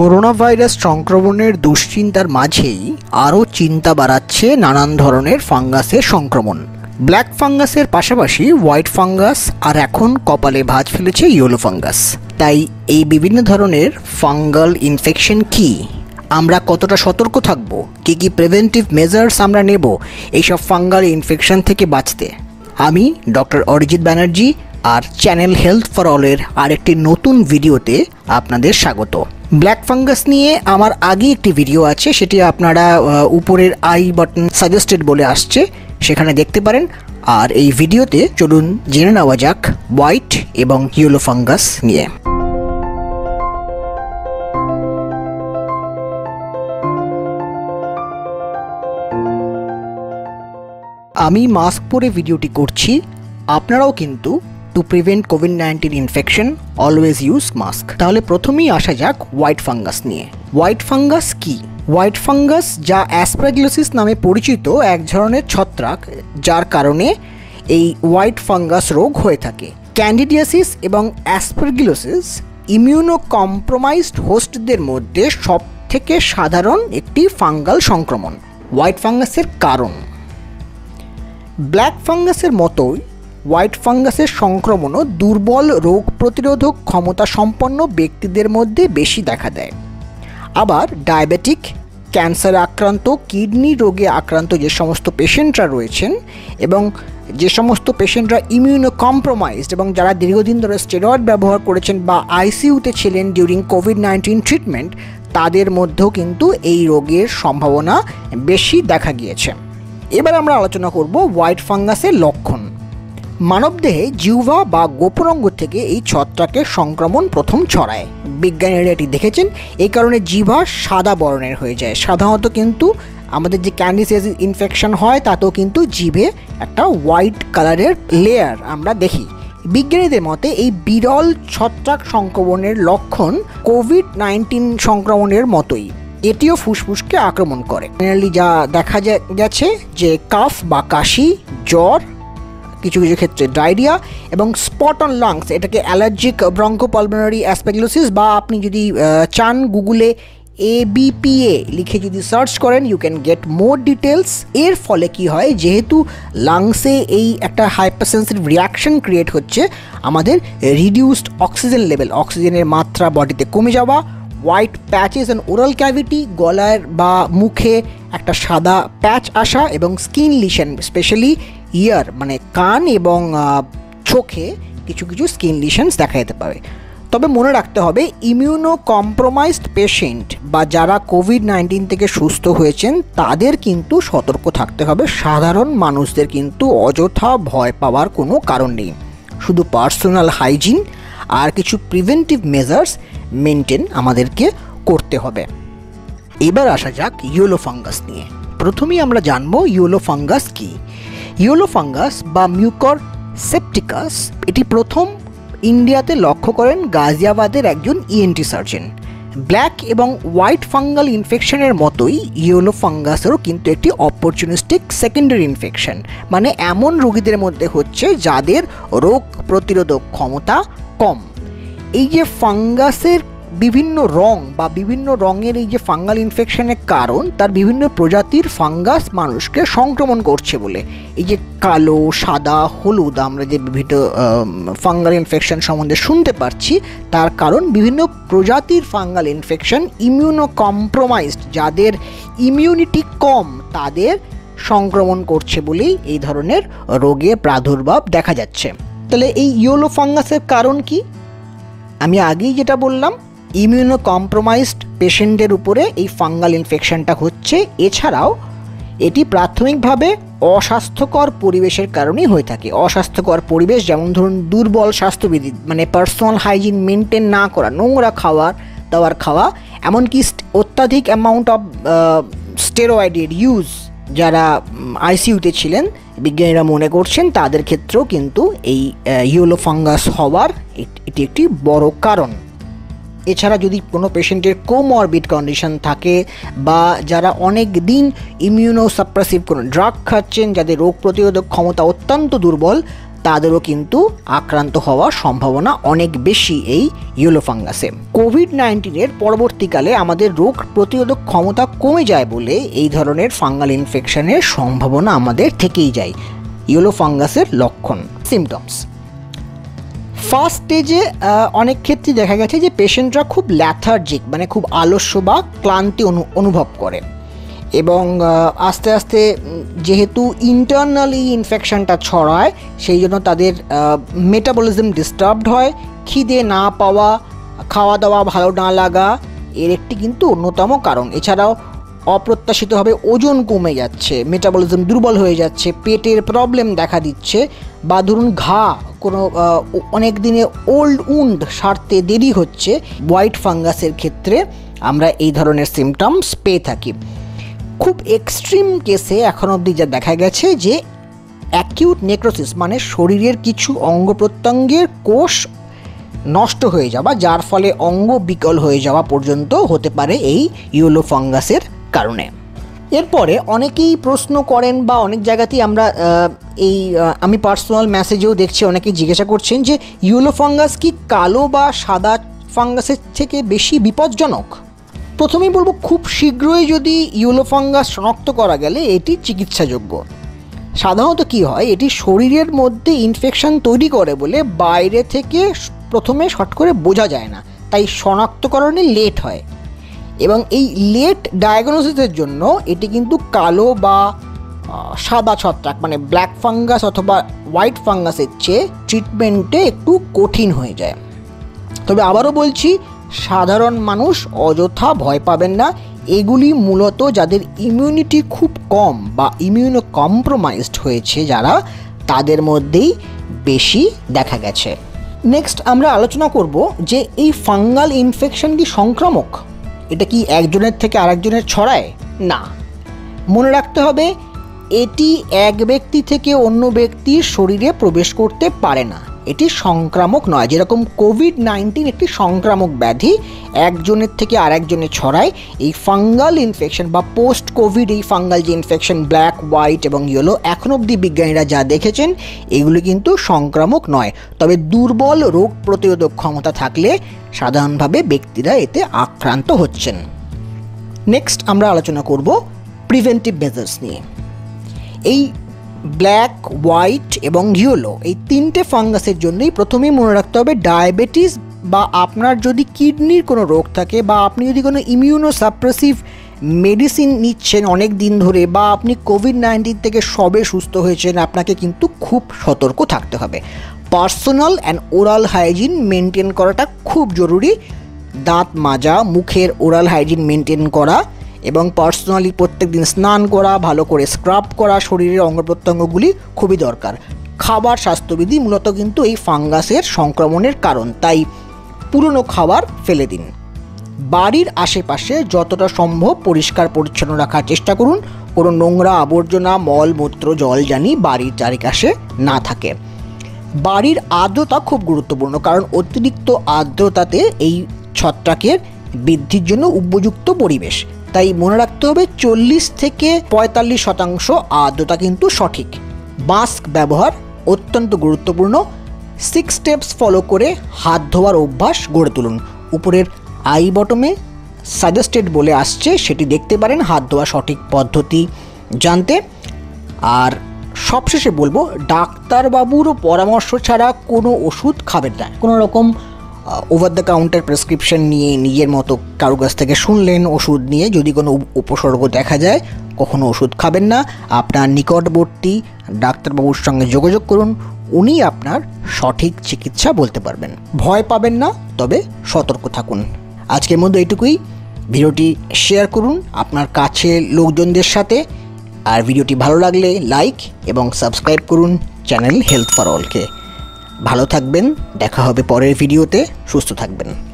Corona virus संक्रमणेर दुश्चिंतार माझेई आरो चिंता बाड़ाच्छे नानान धरनेर फांगासेर संक्रमण। ब्लैक फांगासेर पाशापाशी व्हाइट फांगास आर एखन कपाले भाज फेलेछे येलो फांगास। ताई एई विभिन्न धरनेर फांगाल इनफेक्शन की आमरा कतटा सतर्क थाकबो, कि कि प्रिवेंटिव मेजार्स आमरा नेब एई सब फांगाल इनफेक्शन थेके बाँचते। आमी डॉक्टर अरिजित बैनर्जी और चैनल हेल्थ फॉर ऑल एर आरेकटी नतून भिडियोते आपनादेर स्वागत। ब्लैक फांगास निये आमार आगे एक भिडियो आछे, सेटी आपनारा ऊपरेर आई बटन सजेस्टेड बोले आसछे सेखाने देखते पारेन। और एई भिडियोते चलुन जेने नेওয়া যাক व्हाइट एवं येलो फांगास निये। आमी मास्क परे भिडियोटी करछि, आपनाराओ किन्तु टू प्रिवेंट कोविड-19 इनफेक्शन अलवेज यूज मास्क। ताहले प्रथमेई आसा जाक व्हाइट फांगास निये। व्हाइट फांगास की? व्हाइट फांगास जा एस्प्रागिलोसिस नामे परिचित एक धरनेर छत्राक, जार कारणे एई व्हाइट फांगास रोग हये थाके। कैंडिडियासिस एबं एस्प्रागिलोसिस इम्यूनो कम्प्रोमाइज्ड होस्टदेर मध्ये सबथेके साधारण एकटी फांगाल संक्रमण। व्हाइट फांगासेर कारण? ब्लैक फांगासेर मतोई व्हाइट फांगासेर संक्रमणও दुर्बल रोग प्रतिरोधक क्षमता सम्पन्न व्यक्तिदेर मध्य बेशी देखा देय। आबार डायबेटिक, कैंसार आक्रांत, किडनी रोगे आक्रांत जे समस्त पेशेंटरा रयेछेन एबं जे समस्त पेशेंटरा इम्यूनो कम्प्रोमाइज्ड एबं जारा दीर्घदिन धरे स्टेरয়েড व्यवहार करेछेन बा आईसीयूते छिलेन डिउरिंग कोविड-19 ट्रिटमेंट, तादेर मध्येও किन्तु एई रोगेर सम्भावना बेशी देखा गियेছে। एबार आमरा आलोचना करब व्हाइट फांगासेर लक्षण। मानवदेहे जिह्वा बा गोपरंग थेके एई छत्राकेर संक्रमण प्रथम छड़ाय। विज्ञानीरा एटी देखेछेन, एई कारणे जिह्वा सादा बर्णेर हये जाय। साधारणत किन्तु आमादेर जे कैंडिडियासिस इनफेक्शन हय तातेओ किन्तु जिभे एकटा व्हाइट कालारेर लेयार आमरा देखी। विज्ञानीदेर मते एई बिरल छत्राक संक्रमणेर लक्षण कोविड-19 संक्रमणेर मतोई, एटिओ फुसफुसके आक्रमण करे। जेनारेलि जा देखा जाच्छे जे काफ बा काशी, ज्वर, किछु किछु क्षेत्रे डायरिया एबं स्पट अन लांग्स, एटाके अलर्जिक ब्रोंकोपल्मोनारी एस्प्रागिलोसिस बा आपनि यदि चान गूगले ABPA लिखे यदि सार्च करें you can get more details. एर फले कि हय, जेहेतु लांग्से एई एकटा हाइपारसेंसिटिव रिएक्शन क्रिएट होच्छे, आमादेर रिड्यूस्ड अक्सिजन लेवल, अक्सिजेनेर मात्रा बडिते कमे जावा, white patches and oral cavity, गलार बा मुखे एकटा सादा पैच आसा एबं स्किन लिशन, स्पेशली ईयर माने कान एबं चोखे किछु किछु स्किन लिशन्स देखा जेते पारे। तबे मने राखते हबे इम्यूनो कम्प्रोमाइज्ड पेशेंट बा जारा कोविड-19 थेके सुस्थ हयेछेन तादेर किन्तु सतर्क थाकते हबे। साधारण मानुषदेर किन्तु अजथा भय पावार कोनो कारण नेई, शुधु पार्सोनाल हाइजिन आर किछु प्रिवेंटिव मेजार्स मेनटेन आमादेरके करते हबे। एबार आसा जाक येलो फांगास निये। प्रथमेई आमरा जानबो येलो फांगास कि। येलो फांगास बा म्यूकरसेप्टिकास एटी प्रथम इंडियाते लक्ष्य करें गाजियाबादेर एकजन ENT सार्जन। ब्लैक एवं व्हाइट फांगाल इनफेक्शनेर मतोई येलो फांगासेरो किन्तु एकटी अपरचुनिस्टिक सेकेंडारि इनफेक्शन, माने एमन रोगीदेर मध्ये होच्छे जादेर रोग प्रतिरोधक क्षमता कम। एई जे फांगासेर विभिन्न रंग बा विभिन्न रंगेर एई जे फांगाल इनफेक्शनेर कारण, तार विभिन्न प्रजातिर फांगास मानुषके संक्रमण करछे बोले एई जे कालो, सादा, हलुद आमरा जे विभिन्न फांगाल इनफेक्शन सम्बन्धे शुनते पारछि, तार कारण विभिन्न प्रजातिर फांगाल इनफेक्शन इम्यूनो कम्प्रोमाइज्ड जादेर इम्यूनिटी कम तादेर संक्रमण करछे बोलेई एई धरनेर रोगे प्रादुर्भाव देखा जाच्छे। ताहले एई येलो फांगासेर कारण कि? आमि आगेई जेटा बोललाम, इम्यूनो कम्प्रोमाइज्ड पेशेंटेर उपरे एई फांगाल इनफेक्शनटा होच्छे। एछाड़ाओ एटी प्राथमिकभावे अस्वास्थ्यकर परिवेशेर कारणे हये थाके। अस्वास्थ्यकर परिवेश जेमन धरुन दुर्बल स्वास्थ्यविधि, माने पार्सोनाल हाइजिन मेनटेन ना करा, नोंगरा खावार दावार खावा, एमनकि अत्यधिक अमाउंट अफ स्टेरয়েডের यूज যারা আইসিইউতে ছিলেন বিজ্ঞানীরা মনে করছেন তাদের ক্ষেত্রেও কিন্তু এই ইয়েলো ফাঙ্গাস হওয়ার এটি একটি বড় কারণ। এছাড়া যদি কোনো পেশেন্টের কোমরবিড কন্ডিশন থাকে বা যারা অনেক দিন ইমিউনো সাপ্রেসিভ কোনো ড্রাগ খাচ্ছেন, যাদের রোগ প্রতিরোধক ক্ষমতা অত্যন্ত দুর্বল, তাদেরও কিন্তু আক্রান্ত হওয়ার সম্ভাবনা অনেক বেশি এই ইয়েলো ফাঙ্গাসে। কোভিড-19 এর পরবর্তীকালে আমাদের রোগ প্রতিরোধক ক্ষমতা কমে যায় বলে এই ধরনের ফাঙ্গাল ইনফেকশনের সম্ভাবনা আমাদের থেকেই যায়। ইয়েলো ফাঙ্গাসের লক্ষণ সিমটমস ফার্স্ট স্টেজে অনেক ক্ষেত্রে দেখা গেছে যে পেশেন্টরা খুব ল্যাথার্জিক মানে খুব আলস্য বা ক্লান্তি অনুভব করে এবং আস্তে আস্তে যেহেতু ইন্টারনালি ইনফেকশানটা ছড়ায় সেই জন্য তাদের মেটাবলিজম ডিস্টার্বড হয়, খিদে না পাওয়া, খাওয়া দাওয়া ভালো না লাগা এর একটি কিন্তু অন্যতম কারণ। এছাড়াও অপ্রত্যাশিতভাবে ওজন কমে যাচ্ছে, মেটাবলিজম দুর্বল হয়ে যাচ্ছে, পেটের প্রবলেম দেখা দিচ্ছে বা ধরুন ঘা কোনো অনেক দিনে ওল্ড উন্ড সারতে দেরি হচ্ছে। হোয়াইট ফাঙ্গাসের ক্ষেত্রে আমরা এই ধরনের সিমটমস পেয়ে থাকি। খুব এক্সট্রিম কেসে এখন অবধি যা দেখা গেছে যে অ্যাকিউট নেক্রোসিস মানে শরীরের কিছু অঙ্গ প্রত্যঙ্গের কোষ নষ্ট হয়ে যাওয়া যার ফলে অঙ্গ বিকল হয়ে যাওয়া পর্যন্ত হতে পারে এই ইয়েলো ফাঙ্গাসের কারণে। এরপরে অনেকেই প্রশ্ন করেন বা অনেক জায়গাতেই আমরা আমি পার্সোনাল মেসেজেও দেখছি অনেকেই জিজ্ঞাসা করছেন যে ইয়েলো ফাঙ্গাস কি কালো বা সাদা ফাঙ্গাসের থেকে বেশি বিপজ্জনক? প্রথমেই বলবো খুব শীঘ্রই যদি ইয়েলো ফাঙ্গাস শনাক্ত করা গেলে এটি চিকিৎসাযোগ্য। সাধারণত কি হয়, এটি শরীরের মধ্যে ইনফেকশান তৈরি করে বলে বাইরে থেকে প্রথমে শর্ট করে বোঝা যায় না, তাই শনাক্তকরণে লেট হয় এবং এই লেট ডায়াগনোসিসের জন্য এটি কিন্তু কালো বা সাদা ছত্রাক মানে ব্ল্যাক ফাঙ্গাস অথবা হোয়াইট ফাঙ্গাসের চেয়ে ট্রিটমেন্টে একটু কঠিন হয়ে যায়। তবে আবারও বলছি, সাধারণ মানুষ অযথা ভয় পাবেন না। এগুলি মূলত যাদের ইমিউনিটি খুব কম বা ইমিউনো কম্প্রোমাইজড হয়েছে যারা, তাদের মধ্যেই বেশি দেখা গেছে। নেক্সট আমরা আলোচনা করব যে এই ফাঙ্গাল ইনফেকশন কি সংক্রামক, এটা কি একজনের থেকে আরেকজনের ছড়ায়? না, মনে রাখতে হবে এটি এক ব্যক্তি থেকে অন্য ব্যক্তির শরীরে প্রবেশ করতে পারে না, এটি সংক্রামক নয়। যেরকম কোভিড-19 একটি সংক্রামক ব্যাধি, একজনের থেকে আরেকজনে ছড়ায়। এই ফাঙ্গাল ইনফেকশন বা পোস্ট কোভিড এই ফাঙ্গাল যে ইনফেকশন ব্ল্যাক, হোয়াইট এবং ইয়েলো এখন অবধি বিজ্ঞানীরা যা দেখেছেন এগুলি কিন্তু সংক্রামক নয়। তবে দুর্বল রোগ প্রতিরোধক ক্ষমতা থাকলে সাধারণভাবে ব্যক্তিরা এতে আক্রান্ত হচ্ছেন। নেক্সট আমরা আলোচনা করব প্রিভেন্টিভ মেজার্স নিয়ে। এই ব্ল্যাক, হোয়াইট এবং ইয়েলো এই তিনটে ফাঙ্গাসের জন্যই প্রথমেই মনে রাখতে হবে ডায়াবেটিস বা আপনার যদি কিডনির কোনো রোগ থাকে বা আপনি যদি কোনো ইমিউনো সাপ্রেসিভ মেডিসিন নিচ্ছেন অনেক দিন ধরে বা আপনি কোভিড-19 থেকে সবে সুস্থ হয়েছেন, আপনাকে কিন্তু খুব সতর্ক থাকতে হবে। Personal and oral hygiene maintain করাটা খুব জরুরি। দাঁত মাজা, মুখের ওরাল হাইজিন মেনটেন করা এবং পার্সোনালি প্রত্যেক দিন স্নান করা, ভালো করে স্ক্রাব করা শরীরের অঙ্গ প্রত্যঙ্গগুলি খুবই দরকার। খাবার স্বাস্থ্যবিধি মূলত কিন্তু এই ফাঙ্গাসের সংক্রমণের কারণ, তাই পুরনো খাবার ফেলে দিন। বাড়ির আশেপাশে যতটা সম্ভব পরিষ্কার পরিচ্ছন্ন রাখার চেষ্টা করুন, কোনো নোংরা আবর্জনা, মলমূত্র, জল জানি বাড়ির চারিপাশে না থাকে। বাড়ির আর্দ্রতা খুব গুরুত্বপূর্ণ, কারণ অতিরিক্ত আর্দ্রতাতে এই ছত্রাকের বৃদ্ধির জন্য উপযুক্ত পরিবেশ, তাই মনে রাখতে হবে 40 থেকে 45% আর্দ্রতা কিন্তু সঠিক। মাস্ক ব্যবহার অত্যন্ত গুরুত্বপূর্ণ। 6 স্টেপস ফলো করে হাত ধোয়ার অভ্যাস গড়ে তুলুন। উপরের আই বটমে সাজেস্টেড বলে আসছে, সেটি দেখতে পারেন হাত ধোয়া সঠিক পদ্ধতি জানতে। আর সবশেষে বলবো, ডাক্তারবাবুর পরামর্শ ছাড়া কোনো ওষুধ খাবেন না। কোনো রকম ওভার দ্য কাউন্টার প্রেসক্রিপশন নিয়ে নিজের মতো কারো কাছ থেকে শুনলেন ওষুধ নিয়ে, যদি কোনো উপসর্গ দেখা যায় কখনো ওষুধ খাবেন না। আপনার নিকটবর্তী ডাক্তারবাবুর সঙ্গে যোগাযোগ করুন, উনি আপনার সঠিক চিকিৎসা বলতে পারবেন। ভয় পাবেন না, তবে সতর্ক থাকুন। আজকের মধ্যে এইটুকুই। ভিডিওটি শেয়ার করুন আপনার কাছের লোকজনদের সাথে, আর ভিডিওটি ভালো লাগলে লাইক এবং সাবস্ক্রাইব করুন চ্যানেল হেলথ ফর অলকে। ভালো থাকবেন, দেখা হবে পরের ভিডিওতে, সুস্থ থাকবেন।